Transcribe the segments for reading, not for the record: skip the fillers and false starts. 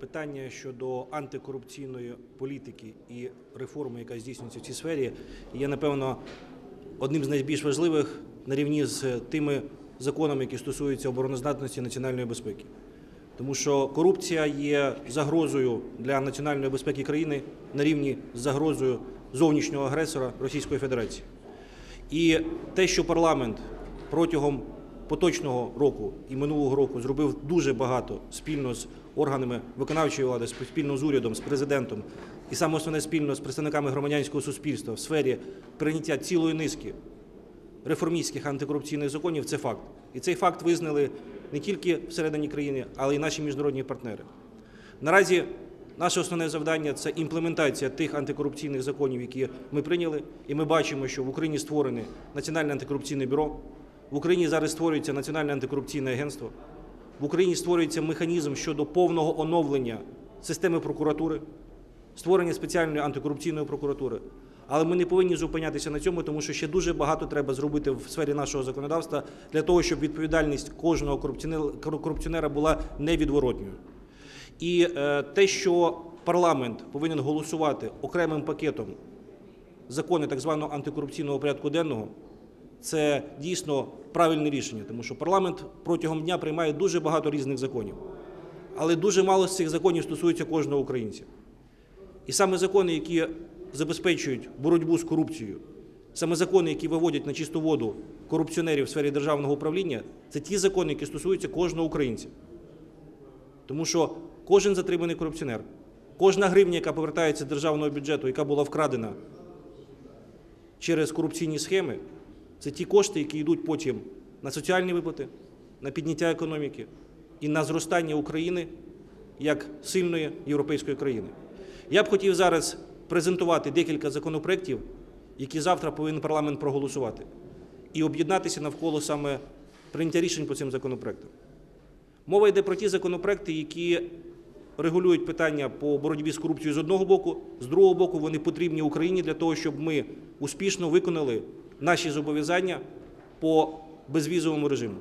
питання щодо антикорупційної політики і реформи, яка здійснюється в цій сфері, є, напевно, одним з найбільш важливих на рівні з тими законами, які стосуються обороноздатності і національної безпеки. Тому що корупція є загрозою для національної безпеки країни на рівні з загрозою зовнішнього агресора Російської Федерації. І те, що парламент протягом поточного року і минулого року зробив дуже багато спільно з органами виконавчої влади, спільно з урядом, з президентом і саме основне спільно з представниками громадянського суспільства в сфері прийняття цілої низки реформістських антикорупційних законів – це факт. І цей факт визнали не тільки всередині країни, але й наші міжнародні партнери. Наразі наше основне завдання – це імплементація тих антикорупційних законів, які ми прийняли. І ми бачимо, що в Україні створене Національне антикорупційне бюро, в Україні зараз створюється Національне антикорупційне агентство, в Україні створюється механізм щодо повного оновлення системи прокуратури, створення спеціальної антикорупційної прокуратури. Але ми не повинні зупинятися на цьому, тому що ще дуже багато треба зробити в сфері нашого законодавства для того, щоб відповідальність кожного корупціонера була невідворотною. І те, що парламент повинен голосувати окремим пакетом закони так званого антикорупційного порядку денного, це дійсно правильне рішення, тому що парламент протягом дня приймає дуже багато різних законів, але дуже мало з цих законів стосується кожного українця. І саме закони, які забезпечують боротьбу з корупцією, саме закони, які виводять на чисту воду корупціонерів в сфері державного управління, це ті закони, які стосуються кожного українця. Тому що кожен затриманий корупціонер, кожна гривня, яка повертається з державного бюджету, яка була вкрадена через корупційні схеми, це ті кошти, які йдуть потім на соціальні виплати, на підняття економіки і на зростання України як сильної європейської країни. Я б хотів зараз презентувати декілька законопроєктів, які завтра повинен парламент проголосувати, і об'єднатися навколо саме прийняття рішень по цим законопроєктам. Мова йде про ті законопроєкти, які регулюють питання по боротьбі з корупцією з одного боку, з другого боку вони потрібні Україні для того, щоб ми успішно виконали наші зобов'язання по безвізовому режиму.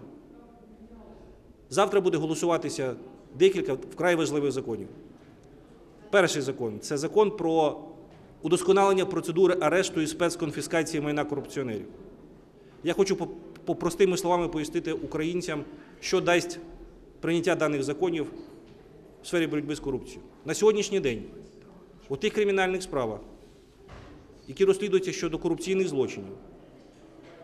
Завтра буде голосуватися декілька вкрай важливих законів. Перший закон – це закон про удосконалення процедури арешту і спецконфіскації майна корупціонерів. Я хочу простими словами пояснити українцям, що дасть прийняття даних законів в сфері боротьби з корупцією. На сьогоднішній день у тих кримінальних справах, які розслідуються щодо корупційних злочинів,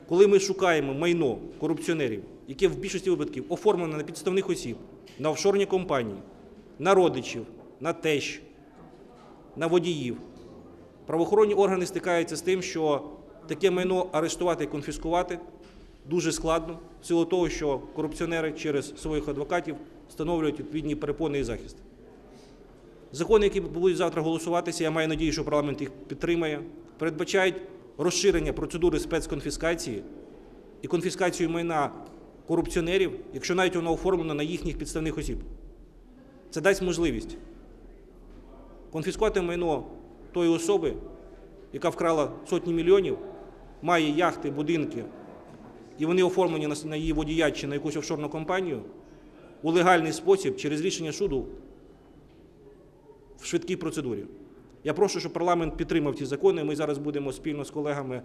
коли ми шукаємо майно корупціонерів, яке в більшості випадків оформлено на підставних осіб, на офшорні компанії, на родичів, на тещ, на водіїв, правоохоронні органи стикаються з тим, що таке майно арештувати і конфіскувати дуже складно, в силу того, що корупціонери через своїх адвокатів встановлюють відповідні перепони і захист. Закони, які будуть завтра голосуватися, я маю надію, що парламент їх підтримає, передбачають розширення процедури спецконфіскації і конфіскацію майна корупціонерів, якщо навіть вона оформлена на їхніх підставних осіб. Це дасть можливість конфіскувати майно тої особи, яка вкрала сотні мільйонів, має яхти, будинки, і вони оформлені на її водія чи на якусь офшорну компанію, у легальний спосіб, через рішення суду, в швидкій процедурі. Я прошу, щоб парламент підтримав ці закони. Ми зараз будемо спільно з колегами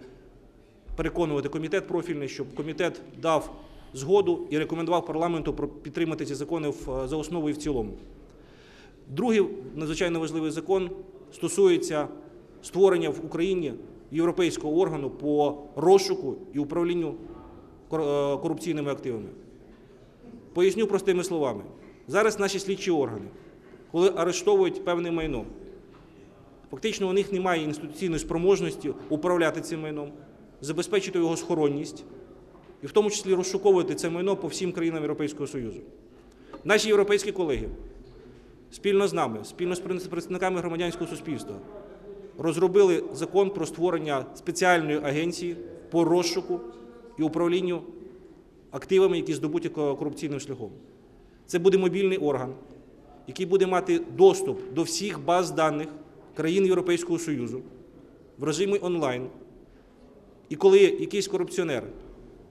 переконувати комітет профільний, щоб комітет дав згоду і рекомендував парламенту підтримати ці закони за основу і в цілому. Другий надзвичайно важливий закон стосується створення в Україні європейського органу по розшуку і управлінню корупційними активами. Поясню простими словами. Зараз наші слідчі органи, коли арештовують певне майно, фактично у них немає інституційної спроможності управляти цим майном, забезпечити його схоронність і в тому числі розшуковувати це майно по всім країнам Європейського Союзу. Наші європейські колеги спільно з нами, спільно з представниками громадянського суспільства розробили закон про створення спеціальної агенції по розшуку і управлінню активами, які здобуті корупційним шляхом. Це буде мобільний орган, який буде мати доступ до всіх баз даних країн Європейського Союзу в режимі онлайн. І коли якийсь корупціонер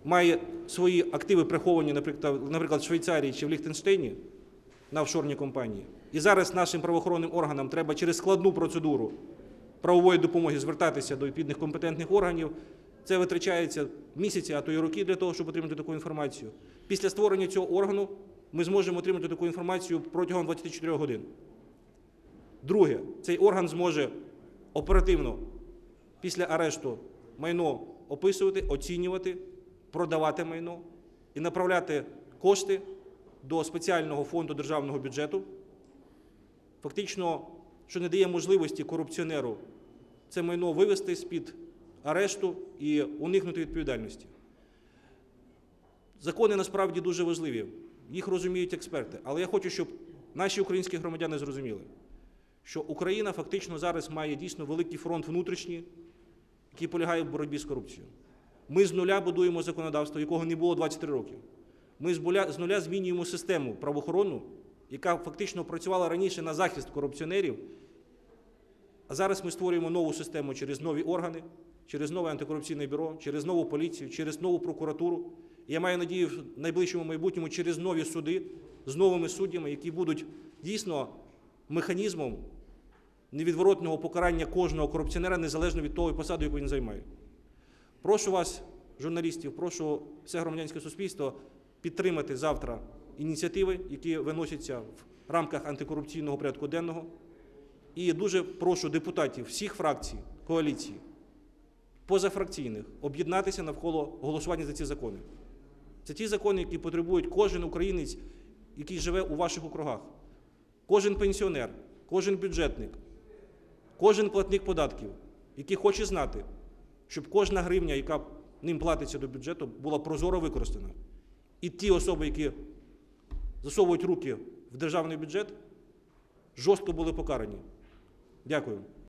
має свої активи приховані, наприклад, в Швейцарії чи в Ліхтенштейні, на офшорні компанії. І зараз нашим правоохоронним органам треба через складну процедуру правової допомоги звертатися до відповідних компетентних органів. Це витрачається місяці, а то й роки для того, щоб отримати таку інформацію. Після створення цього органу ми зможемо отримати таку інформацію протягом 24 годин. Друге, цей орган зможе оперативно після арешту майно описувати, оцінювати, продавати майно і направляти кошти до спеціального фонду державного бюджету. Фактично, що не дає можливості корупціонеру це майно вивести з-під арешту і уникнути відповідальності. Закони насправді дуже важливі, їх розуміють експерти, але я хочу, щоб наші українські громадяни зрозуміли, що Україна фактично зараз має дійсно великий фронт внутрішній, який полягає в боротьбі з корупцією. Ми з нуля будуємо законодавство, якого не було 23 роки. Ми з нуля змінюємо систему правоохоронну, яка фактично працювала раніше на захист корупціонерів, а зараз ми створюємо нову систему через нові органи, через нове антикорупційне бюро, через нову поліцію, через нову прокуратуру. І я маю надію, в найближчому майбутньому через нові суди з новими суддями, які будуть дійсно механізмом невідворотного покарання кожного корупціонера, незалежно від того посади, яку він займає. Прошу вас, журналістів, прошу все громадянське суспільство підтримати завтра ініціативи, які виносяться в рамках антикорупційного порядку денного. І дуже прошу депутатів всіх фракцій, коаліції, позафракційних об'єднатися навколо голосування за ці закони. Це ті закони, які потребують кожен українець, який живе у ваших округах, кожен пенсіонер, кожен бюджетник, кожен платник податків, який хоче знати, щоб кожна гривня, яка ним платиться до бюджету, була прозоро використана. І ті особи, які засовують руки в державний бюджет, жорстко були покарані. Дякую.